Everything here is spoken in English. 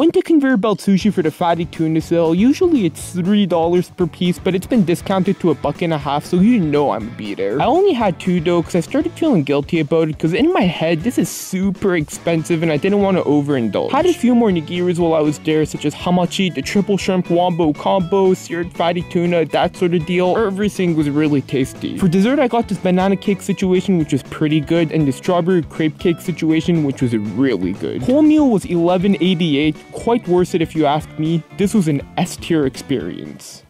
Went to Conveyor Belt Sushi for the fatty tuna sale. Usually it's $3 per piece, but it's been discounted to $1.50, so you know I'm gonna be there. I only had two though, because I started feeling guilty about it, because in my head this is super expensive and I didn't want to overindulge. Had a few more nigiris while I was there, such as hamachi, the triple shrimp wombo combo, seared fatty tuna, that sort of deal. Everything was really tasty. For dessert I got this banana cake situation, which was pretty good, and the strawberry crepe cake situation, which was really good. Whole meal was $11.88, quite worth it if you ask me. This was an S-tier experience.